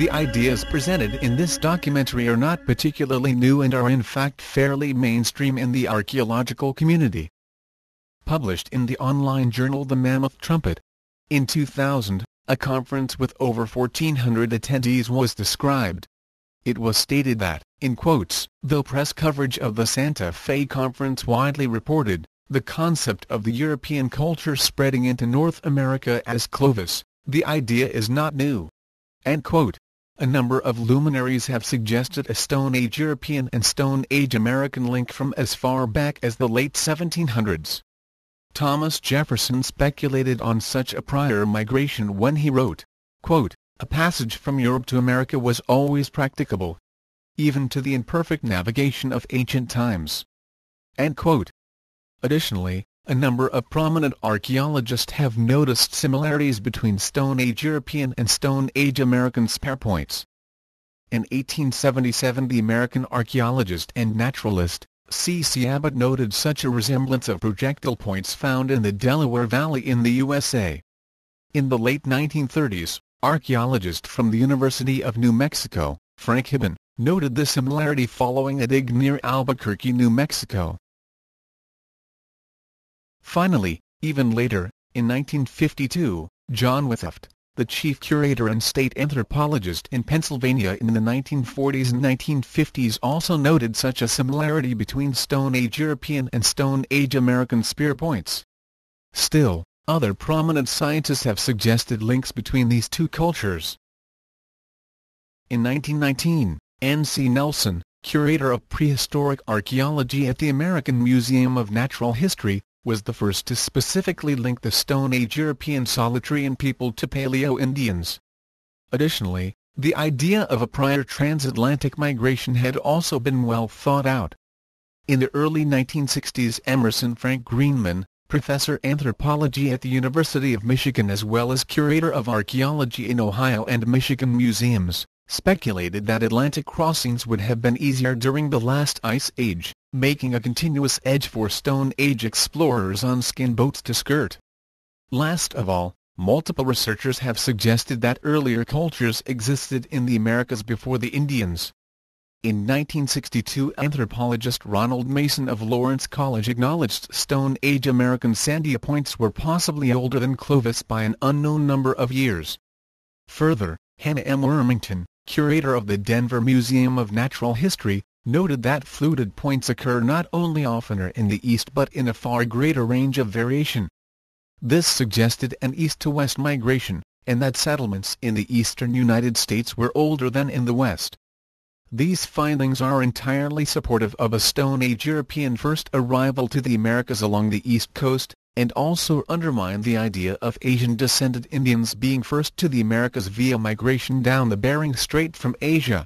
The ideas presented in this documentary are not particularly new and are in fact fairly mainstream in the archaeological community. Published in the online journal The Mammoth Trumpet. In 2000, a conference with over 1,400 attendees was described. It was stated that, in quotes, though press coverage of the Santa Fe conference widely reported, the concept of the European culture spreading into North America as Clovis, the idea is not new. End quote. A number of luminaries have suggested a Stone Age European and Stone Age American link from as far back as the late 1700s. Thomas Jefferson speculated on such a prior migration when he wrote, quote, "A passage from Europe to America was always practicable, even to the imperfect navigation of ancient times." End quote. Additionally, a number of prominent archaeologists have noticed similarities between Stone Age European and Stone Age American spear points. In 1877, the American archaeologist and naturalist, C.C. Abbott, noted such a resemblance of projectile points found in the Delaware Valley in the USA. In the late 1930s, archaeologist from the University of New Mexico, Frank Hibben, noted the similarity following a dig near Albuquerque, New Mexico. Finally, even later, in 1952, John Witthoft, the chief curator and state anthropologist in Pennsylvania in the 1940s and 1950s, also noted such a similarity between Stone Age European and Stone Age American spear points. Still, other prominent scientists have suggested links between these two cultures. In 1919, N.C. Nelson, curator of prehistoric archaeology at the American Museum of Natural History, was the first to specifically link the Stone Age European Solutrean people to Paleo-Indians. Additionally, the idea of a prior transatlantic migration had also been well thought out. In the early 1960s, Emerson Frank Greenman, professor of anthropology at the University of Michigan as well as curator of archaeology in Ohio and Michigan museums, speculated that Atlantic crossings would have been easier during the last ice age, making a continuous edge for Stone Age explorers on skin boats to skirt. Last of all, multiple researchers have suggested that earlier cultures existed in the Americas before the Indians. In 1962, anthropologist Ronald Mason of Lawrence College acknowledged Stone Age American Sandia points were possibly older than Clovis by an unknown number of years. Further, Hannah M. Wormington, curator of the Denver Museum of Natural History, noted that fluted points occur not only oftener in the east but in a far greater range of variation. This suggested an east-to-west migration, and that settlements in the eastern United States were older than in the west. These findings are entirely supportive of a Stone Age European first arrival to the Americas along the east coast, and also undermine the idea of Asian-descended Indians being first to the Americas via migration down the Bering Strait from Asia.